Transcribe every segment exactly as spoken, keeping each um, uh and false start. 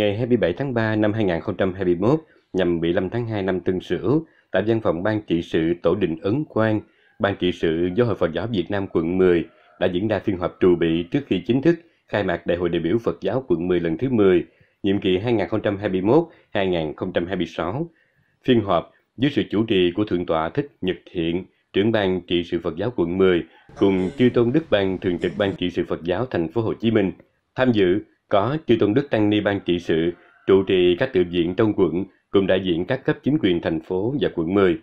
Ngày hai mươi bảy tháng ba năm hai nghìn không trăm hai mươi mốt, nhằm mười lăm tháng hai năm Tân Sửu, tại văn phòng Ban trị sự Tổ đình Ấn Quang, Ban trị sự Giáo hội Phật giáo Việt Nam quận mười đã diễn ra phiên họp trù bị trước khi chính thức khai mạc Đại hội đại biểu Phật giáo quận mười lần thứ mười, nhiệm kỳ hai nghìn không trăm hai mươi mốt đến hai nghìn không trăm hai mươi sáu. Phiên họp dưới sự chủ trì của Thượng tọa Thích Nhật Thiện, trưởng Ban trị sự Phật giáo quận mười, cùng Chư Tôn Đức Ban thường trực Ban trị sự Phật giáo thành phố Hồ Chí Minh. Tham dự có Chư Tôn Đức Tăng Ni Ban trị sự, trụ trì các tự viện trong quận, cùng đại diện các cấp chính quyền thành phố và quận mười.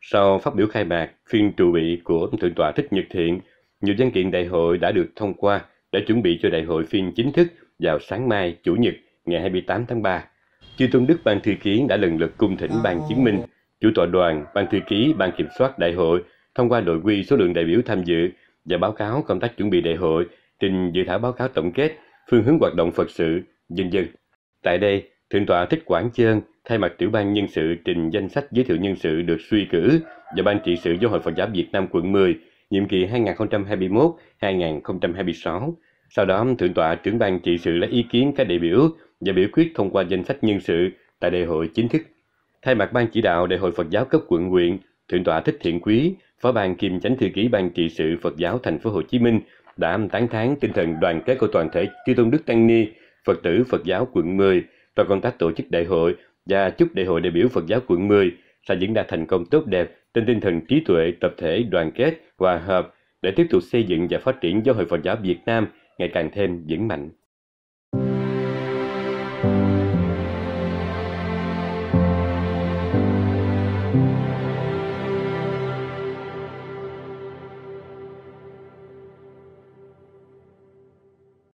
Sau phát biểu khai mạc phiên trụ bị của Thượng tọa Thích Nhật Thiện, nhiều văn kiện đại hội đã được thông qua để chuẩn bị cho đại hội phiên chính thức vào sáng mai, Chủ nhật, ngày hai mươi tám tháng ba. Chư Tôn Đức Ban thư ký đã lần lượt cung thỉnh Ban Chiến binh, Chủ tọa đoàn, Ban thư ký, Ban kiểm soát đại hội thông qua nội quy số lượng đại biểu tham dự và báo cáo công tác chuẩn bị đại hội, trình dự thảo báo cáo tổng kết, phương hướng hoạt động Phật sự, vân vân. Tại đây, Thượng tọa Thích Quảng Trơn thay mặt tiểu ban nhân sự trình danh sách giới thiệu nhân sự được suy cử và Ban trị sự Giáo hội Phật giáo Việt Nam quận mười, nhiệm kỳ hai nghìn không trăm hai mươi mốt đến hai nghìn không trăm hai mươi sáu. Sau đó, Thượng tọa trưởng Ban trị sự lấy ý kiến các đại biểu và biểu quyết thông qua danh sách nhân sự tại đại hội chính thức. Thay mặt Ban chỉ đạo Đại hội Phật giáo cấp quận huyện, Thượng tọa Thích Thiện Quý, Phó ban kiêm Chánh thư ký Ban trị sự Phật giáo thành phố Hồ Chí Minh đã tán thán tinh thần đoàn kết của toàn thể Chư Tôn Đức Tăng Ni, Phật tử Phật giáo quận mười trong công tác tổ chức đại hội và chúc Đại hội đại biểu Phật giáo quận mười sẽ diễn ra thành công tốt đẹp trên tinh thần trí tuệ, tập thể, đoàn kết, hòa hợp để tiếp tục xây dựng và phát triển Giáo hội Phật giáo Việt Nam ngày càng thêm vững mạnh.